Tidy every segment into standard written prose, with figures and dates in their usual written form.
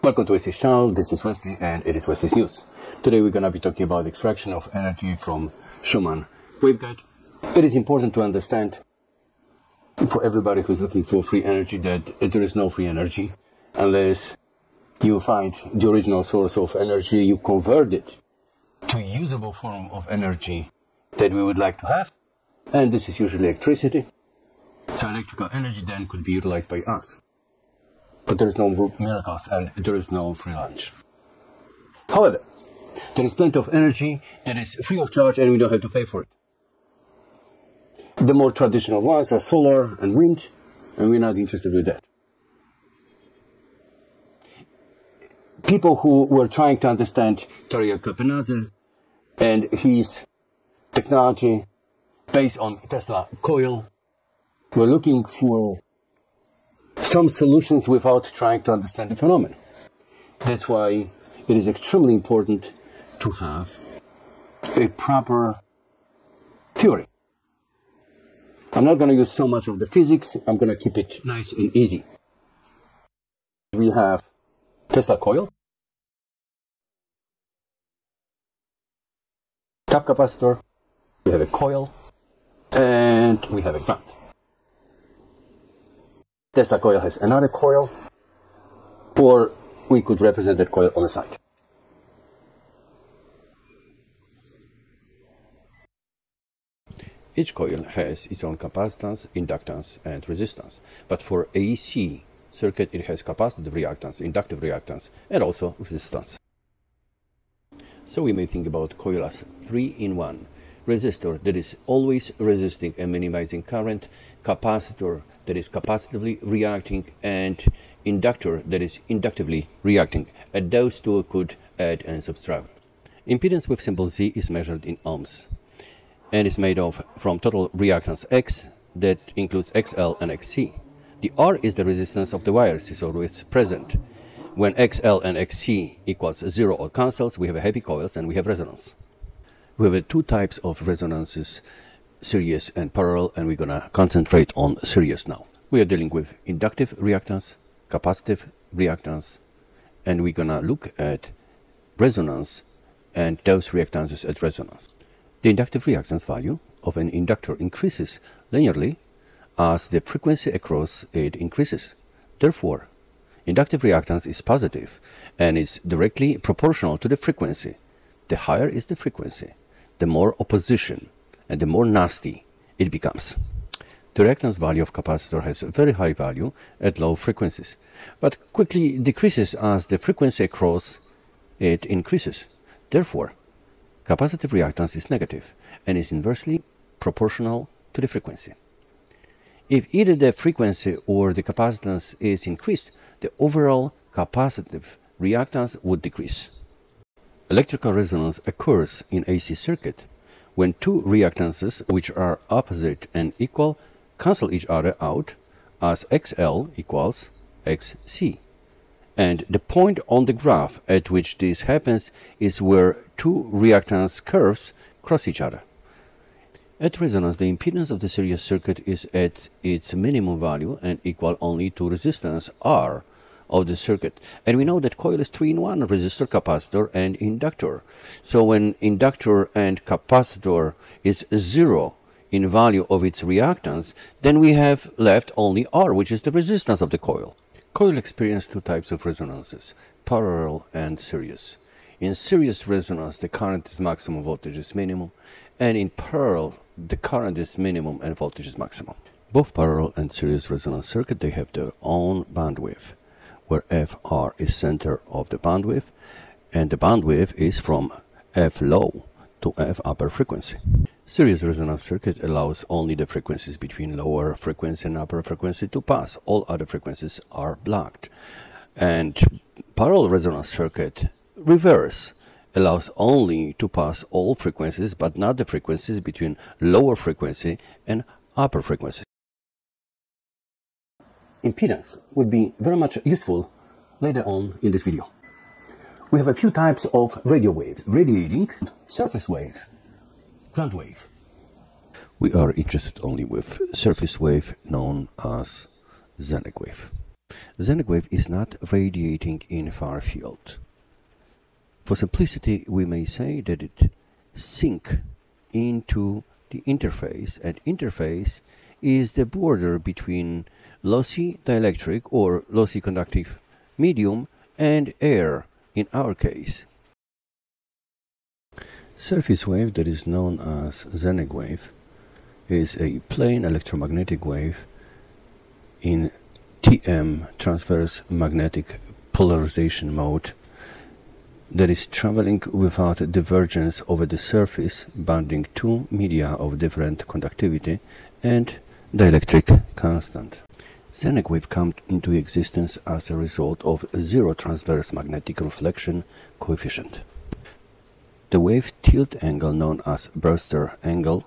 Welcome to Wesley's channel. This is Wesley and it is Wesley's News. Today we're going to be talking about extraction of energy from Schumann waveguide. It is important to understand for everybody who's looking for free energy that there is no free energy unless you find the original source of energy, you convert it to a usable form of energy that we would like to have, and this is usually electricity. So electrical energy then could be utilized by us. But there is no miracles and there is no free lunch. However, there is plenty of energy that is free of charge and we don't have to pay for it. The more traditional ones are solar and wind, and we're not interested with that. People who were trying to understand Tariel Kapanadze and his technology based on Tesla coil were looking for some solutions without trying to understand the phenomenon. That's why it is extremely important to have a proper theory. I'm not going to use so much of the physics, I'm going to keep it nice and easy. We have Tesla coil, tap capacitor, we have a coil, and we have a ground. Tesla coil has another coil, or we could represent that coil on the side. Each coil has its own capacitance, inductance and resistance, but for AC circuit it has capacitive reactance, inductive reactance and also resistance. So we may think about coil as 3-in-1. Resistor that is always resisting and minimizing current, capacitor that is capacitively reacting, and inductor that is inductively reacting. And those two could add and subtract. Impedance with symbol Z is measured in ohms and is made of from total reactance X that includes XL and XC. The R is the resistance of the wires, is always present. When XL and XC equals 0 or cancels, we have happy coils and we have resonance. We have two types of resonances, series and parallel, and we're going to concentrate on series now. We are dealing with inductive reactance, capacitive reactance, and we're going to look at resonance and those reactances at resonance. The inductive reactance value of an inductor increases linearly as the frequency across it increases. Therefore, inductive reactance is positive and is directly proportional to the frequency. The higher is the frequency, the more opposition and the more nasty it becomes. The reactance value of capacitor has a very high value at low frequencies, but quickly decreases as the frequency across it increases. Therefore, capacitive reactance is negative and is inversely proportional to the frequency. If either the frequency or the capacitance is increased, the overall capacitive reactance would decrease. Electrical resonance occurs in AC circuit when two reactances, which are opposite and equal, cancel each other out as XL equals XC. And the point on the graph at which this happens is where two reactance curves cross each other. At resonance, the impedance of the series circuit is at its minimum value and equal only to resistance R of the circuit. And we know that coil is 3-in-1, resistor, capacitor and inductor. So when inductor and capacitor is 0 in value of its reactance, then we have left only R, which is the resistance of the coil. Coil experiences two types of resonances, parallel and series. In series resonance, the current is maximum, voltage is minimum, and in parallel, the current is minimum and voltage is maximum. Both parallel and series resonance circuit, they have their own bandwidth, where FR is center of the bandwidth, and the bandwidth is from F low to F upper frequency. Series resonance circuit allows only the frequencies between lower frequency and upper frequency to pass. All other frequencies are blocked. And parallel resonance circuit, reverse, allows only to pass all frequencies, but not the frequencies between lower frequency and upper frequency. Impedance would be very much useful later on in this video. We have a few types of radio wave: radiating, surface wave, ground wave. We are interested only with surface wave, known as Zenneck wave. Zenneck wave is not radiating in far field. For simplicity, we may say that it sinks into the interface, and interface is the border between lossy dielectric or lossy conductive medium and air, in our case. Surface wave that is known as Zenneck wave is a plane electromagnetic wave in TM, transverse magnetic polarization mode, that is traveling without divergence over the surface, bonding two media of different conductivity and dielectric constant. Zenneck wave came into existence as a result of zero transverse magnetic reflection coefficient. The wave tilt angle, known as Brewster angle,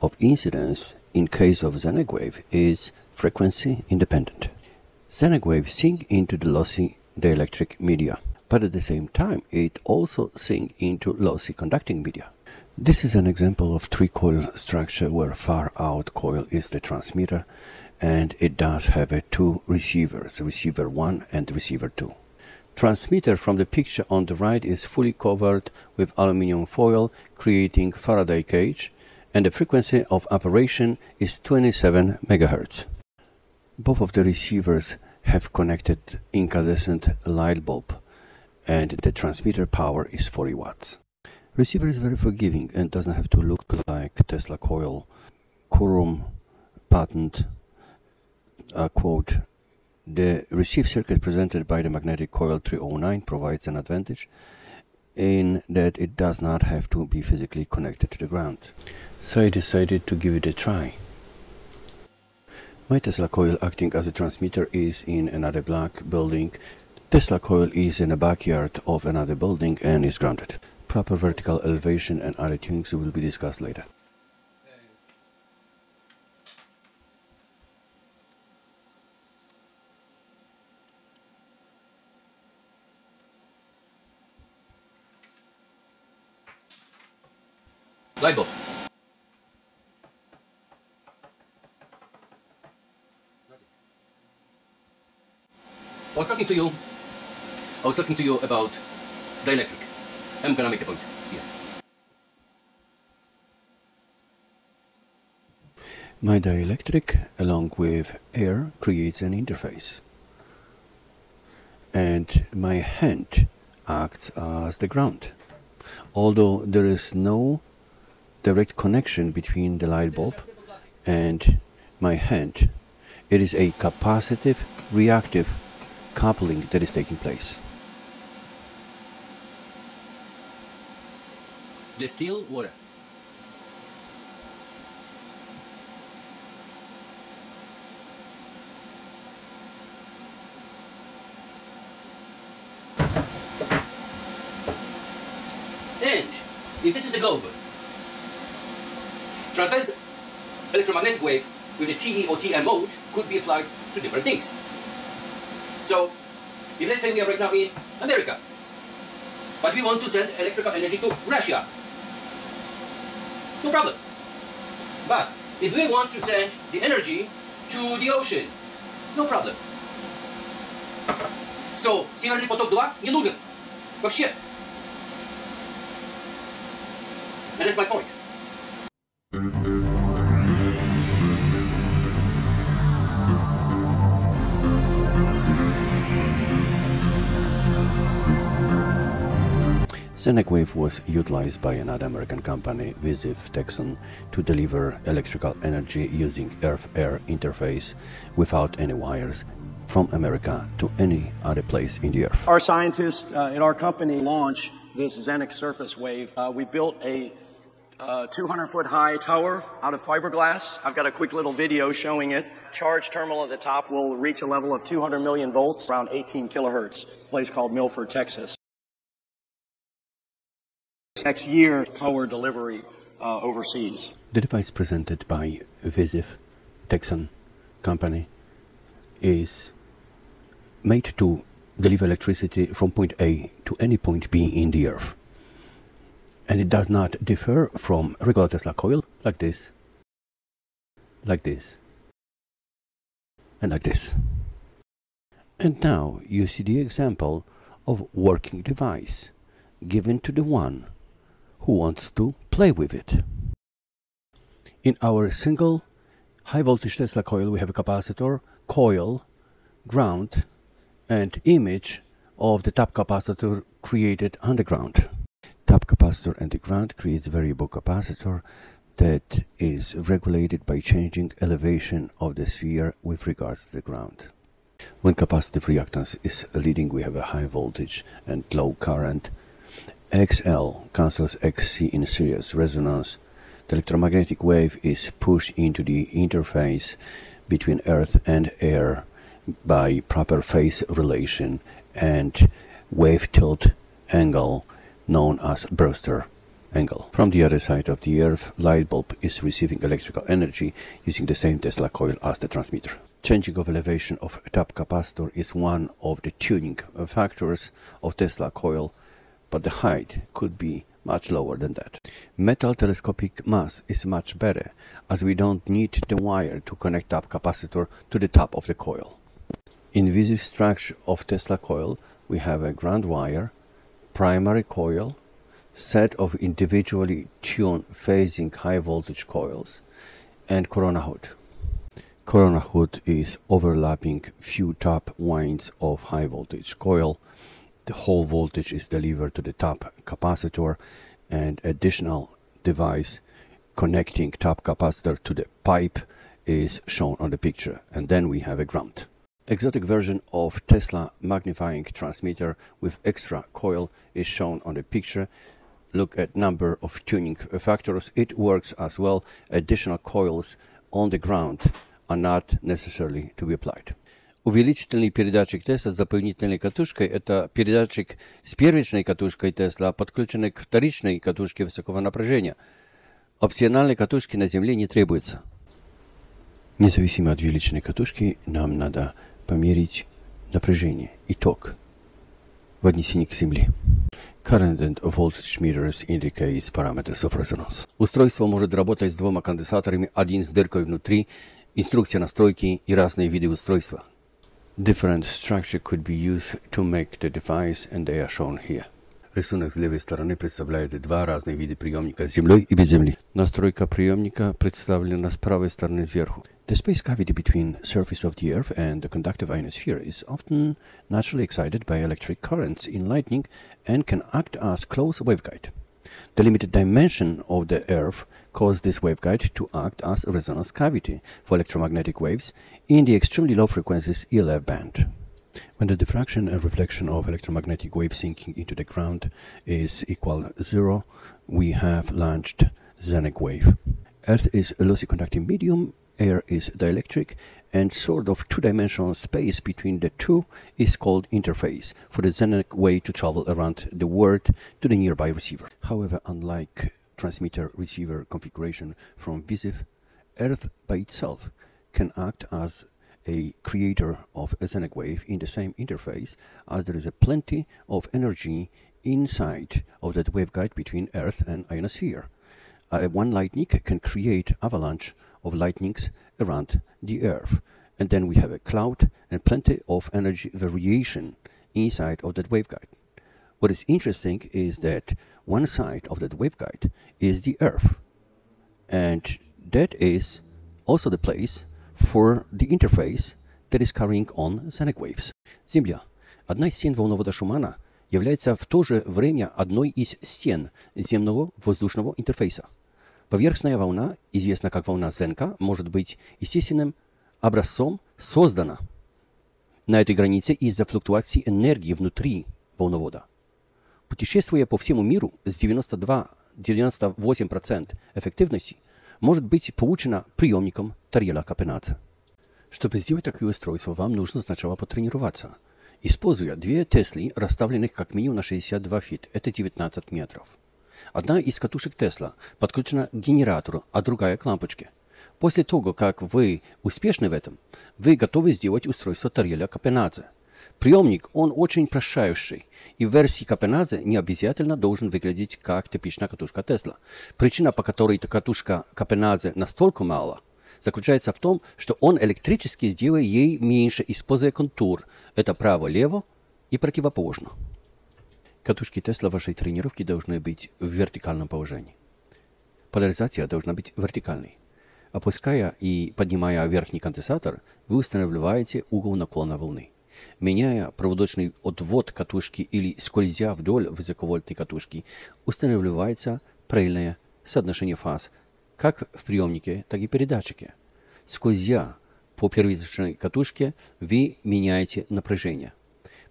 of incidence in case of Zenneck wave is frequency independent. Zenneck wave sinks into the lossy dielectric media, but at the same time it also sinks into lossy conducting media. This is an example of three-coil structure where far-out coil is the transmitter, and it does have two receivers, receiver 1 and receiver 2. Transmitter from the picture on the right is fully covered with aluminum foil, creating Faraday cage, and the frequency of operation is 27 MHz. Both of the receivers have connected incandescent light bulb, and the transmitter power is 40 watts. Receiver is very forgiving and doesn't have to look like Tesla coil, Corum patent, quote, "The receive circuit presented by the magnetic coil 309 provides an advantage in that it does not have to be physically connected to the ground." So I decided to give it a try. My Tesla coil acting as a transmitter is in another black building. Tesla coil is in the backyard of another building and is grounded. Proper vertical elevation and other things will be discussed later. Light bulb. I was talking to you about dielectric. I'm gonna make a point here. My dielectric, along with air, creates an interface. And my hand acts as the ground. Although there is no direct connection between the light bulb and my hand, it is a capacitive, reactive coupling that is taking place. Distill water. And if this is the globe, transverse electromagnetic wave with the TE or TM mode could be applied to different things. So, if let's say we are right now in America, but we want to send electrical energy to Russia, no problem. But if we want to send the energy to the ocean, no problem. So, Северный поток-2 не нужен вообще. And that's my point. Zenneck wave was utilized by another American company, Viziv Technologies, to deliver electrical energy using earth-air interface without any wires from America to any other place in the earth. Our scientists at our company launched this Zenneck surface wave. We built a 200-foot-high tower out of fiberglass. I've got a quick little video showing it. Charge terminal at the top will reach a level of 200 million volts, around 18 kilohertz, a place called Milford, Texas. Next year, power delivery overseas. The device presented by Viziv Texan company is made to deliver electricity from point A to any point B in the earth. And it does not differ from regular Tesla coil, like this, and like this. And now you see the example of working device given to the one who wants to play with it. In our single high voltage Tesla coil we have a capacitor, coil, ground and image of the tap capacitor created underground. Tap capacitor and the ground creates variable capacitor that is regulated by changing elevation of the sphere with regards to the ground. When capacitive reactance is leading, we have a high voltage and low current. XL cancels XC in series resonance. The electromagnetic wave is pushed into the interface between earth and air by proper phase relation and wave tilt angle known as Brewster angle. From the other side of the earth, light bulb is receiving electrical energy using the same Tesla coil as the transmitter. Changing of elevation of tap capacitor is one of the tuning factors of Tesla coil, but the height could be much lower than that. Metal telescopic mass is much better, as we don't need the wire to connect tap capacitor to the top of the coil. In Viziv structure of Tesla coil, we have a ground wire, primary coil, set of individually tuned phasing high voltage coils, and corona hood. Corona hood is overlapping few top winds of high voltage coil. The whole voltage is delivered to the tap capacitor, and additional device connecting tap capacitor to the pipe is shown on the picture, and then we have a ground. Exotic version of Tesla magnifying transmitter with extra coil is shown on the picture. Look at number of tuning factors. It works as well. Additional coils on the ground are not necessarily to be applied. Увеличительный передатчик Tesla с дополнительной катушкой – это передатчик с первичной катушкой Tesla, подключенный к вторичной катушке высокого напряжения. Опциональной катушки на Земле не требуется. Независимо от величины катушки, нам надо померить напряжение, итог в отнесении к Земле. Current and voltage meters indicates parameters of resonance. Устройство может работать с двумя конденсаторами, один с дыркой внутри, инструкция настройки и разные виды устройства. Different structure could be used to make the device, and they are shown here. Рисунок с левой стороны представляет два разных вида приемника с землей и без земли. Настройка приемника представлена с правой стороны сверху. The space cavity between surface of the earth and the conductive ionosphere is often naturally excited by electric currents in lightning and can act as closed waveguide. The limited dimension of the earth caused this waveguide to act as a resonance cavity for electromagnetic waves in the extremely low frequencies ELF band. When the diffraction and reflection of electromagnetic wave sinking into the ground is equal to zero, we have launched Zenneck wave. Earth is a loosely conducting medium, air is dielectric, and sort of two-dimensional space between the two is called interface for the Zenneck wave to travel around the world to the nearby receiver. However, unlike transmitter-receiver configuration from Viziv, Earth by itself can act as a creator of a Zenneck wave in the same interface, as there is a plenty of energy inside of that waveguide between Earth and ionosphere. One lightning can create avalanche of lightnings around the Earth, and then we have a cloud and plenty of energy variation inside of that waveguide. What is interesting is that one side of that waveguide is the Earth, and that is also the place for the interface that is carrying on Zenneck waves. Земля, одна из стен волновода Шумана, является в то же время одной из стен земного воздушного интерфейса. Поверхностная волна, известна как волна Зенка, может быть естественным образцом создана на этой границе из-за флуктуации энергии внутри волновода. Путешествуя по всему миру с 92–98% эффективности, может быть получено приемником Тариэля Капанадзе. Чтобы сделать такое устройство, вам нужно сначала потренироваться, используя две Теслы, расставленных как минимум на 62 фит, это 19 метров. Одна из катушек Тесла подключена к генератору, а другая к лампочке. После того, как вы успешны в этом, вы готовы сделать устройство Тариэля Капанадзе. Приемник, он очень прощающий, и в версии Капанадзе не обязательно должен выглядеть как типичная катушка Тесла. Причина, по которой эта катушка Капанадзе настолько мала, заключается в том, что он электрически сделает ей меньше, используя контур. Это право-лево и противоположно. Катушки Тесла в вашей тренировке должны быть в вертикальном положении. Поляризация должна быть вертикальной. Опуская и поднимая верхний конденсатор, вы устанавливаете угол наклона волны. Меняя проводочный отвод катушки или скользя вдоль высоковольтной катушки, устанавливается правильное соотношение фаз, как в приемнике, так и передатчике. Скользя по первичной катушке, вы меняете напряжение.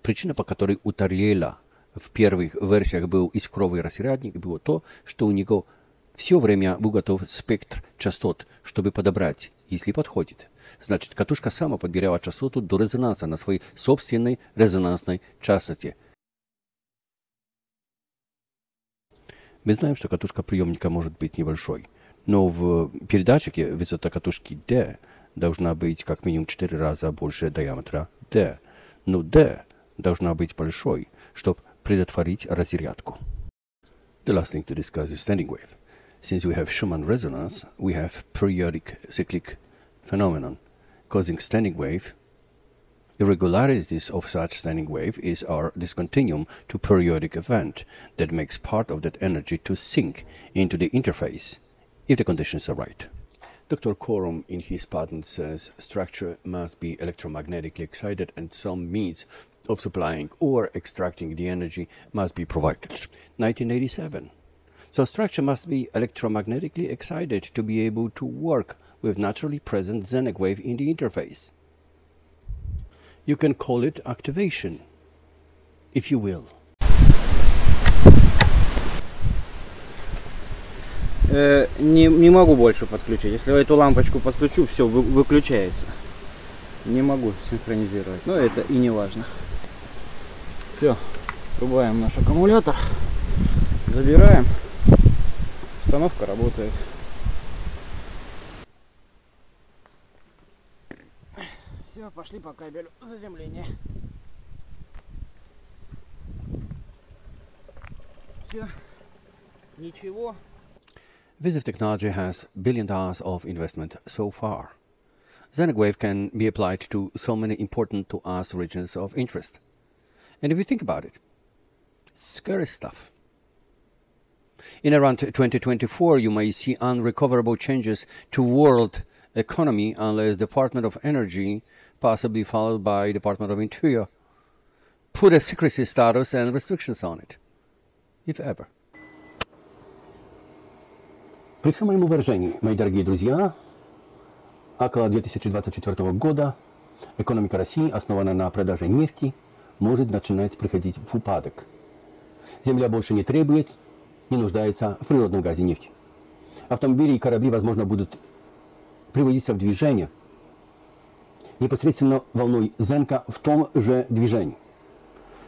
Причина, по которой у Тариэля в первых версиях был искровый разрядник, было то, что у него все время был готов спектр частот, чтобы подобрать, если подходит. Значит, катушка сама подбирала частоту до резонанса на своей собственной резонансной частоте. Мы знаем, что катушка приемника может быть небольшой, но в передатчике высота катушки D должна быть как минимум 4 раза больше диаметра D. Но D должна быть большой, чтобы предотвратить разрядку. The last thing to discuss is standing wave. Since we have Schumann resonance, we have periodic cyclic phenomenon causing standing wave. Irregularities of such standing wave is our discontinuum to periodic event that makes part of that energy to sink into the interface, if the conditions are right. Dr. Corum in his patent says structure must be electromagnetically excited and some means of supplying or extracting the energy must be provided. 1987. So structure must be electromagnetically excited to be able to work with naturally present Zenneck wave in the interface. You can call it activation, if you will. Не могу больше подключить. Если эту лампочку подключу, все выключается. Не могу синхронизировать, но это и не важно. Все, врубаем наш аккумулятор, забираем. Установка работает. Все, пошли по кабелю заземления. Все, ничего. Viziv Technology has $billions of investment so far. Zenneck wave can be applied to so many important to us regions of interest. And if you think about it, scary stuff. In around 2024, you may see unrecoverable changes to world economy unless Department of Energy, possibly followed by Department of Interior, put a secrecy status and restrictions on it, if ever. При всем моем уважении, мои дорогие друзья, около 2024 года экономика России, основанная на продаже нефти, может начинать приходить в упадок. Земля больше не требует, не нуждается в природном газе нефти. Автомобили и корабли, возможно, будут приводиться в движение непосредственно волной Зенка в том же движении.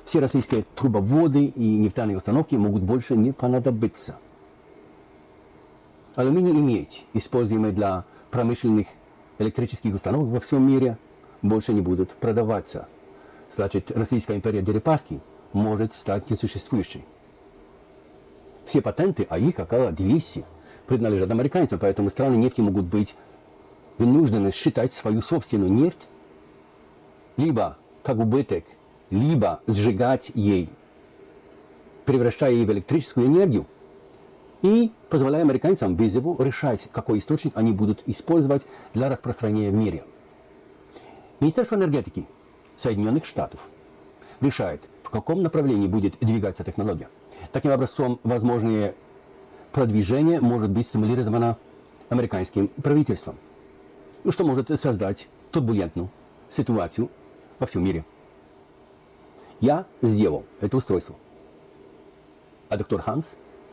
Все российские трубоводы и нефтяные установки могут больше не понадобиться. Алюминий и медь, используемые для промышленных электрических установок во всем мире, больше не будут продаваться. Значит, Российская империя Дерипаски может стать несуществующей. Все патенты, а их около 200, принадлежат американцам, поэтому страны нефти могут быть вынуждены считать свою собственную нефть либо как убыток, либо сжигать ей, превращая ее в электрическую энергию, и позволяя американцам Визиву решать, какой источник они будут использовать для распространения в мире. Министерство энергетики Соединенных Штатов решает, в каком направлении будет двигаться технология. Таким образом, возможное продвижение может быть стимулировано американским правительством, что может создать турбулентную ситуацию во всем мире. Я сделал это устройство, а доктор Ханс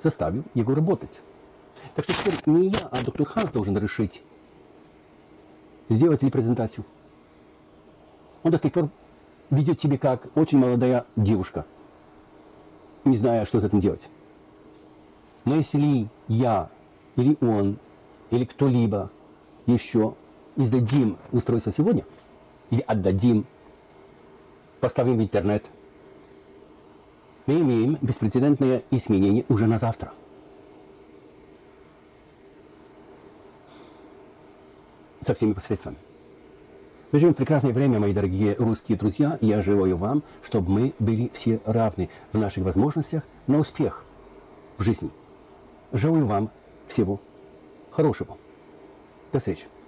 заставил его работать. Так что теперь не я, а доктор Ханс должен решить, сделать ли презентацию. Он до сих пор ведет себя как очень молодая девушка, не зная, что с этим делать. Но если я, или он, или кто-либо еще издадим устройство сегодня, или отдадим, поставим в интернет, мы имеем беспрецедентное изменение уже на завтра. С совсем непосредственно. Мы живем в прекрасное время, мои дорогие русские друзья, и я желаю вам, чтобы мы были все равны в наших возможностях на успех в жизни. Желаю вам всего хорошего. До встречи.